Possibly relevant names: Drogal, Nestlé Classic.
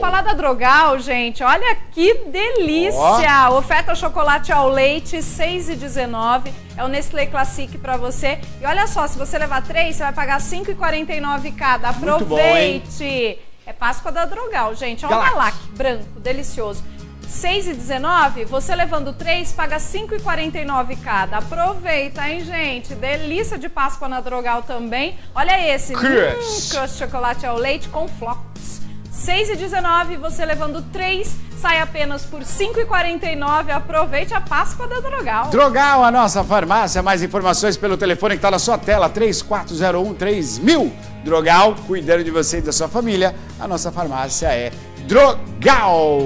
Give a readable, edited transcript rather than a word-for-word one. Falar da Drogal, gente, olha que delícia! Oh. Oferta chocolate ao leite, R$ 6,19. É o Nestlé Classic para você. E olha só, se você levar 3, você vai pagar R$ 5,49 cada. Aproveite! Muito bom, é Páscoa da Drogal, gente. Olha o galac branco, delicioso. R$ 6,19, você levando 3, paga R$ 5,49 cada. Aproveita, hein, gente? Delícia de Páscoa na Drogal também. Olha esse, crust chocolate ao leite com flocos. R$ 6,19, você levando 3, sai apenas por R$ 5,49. Aproveite a Páscoa da Drogal. Drogal, a nossa farmácia. Mais informações pelo telefone que está na sua tela, 3401-3000. Drogal, cuidando de você e da sua família. A nossa farmácia é Drogal.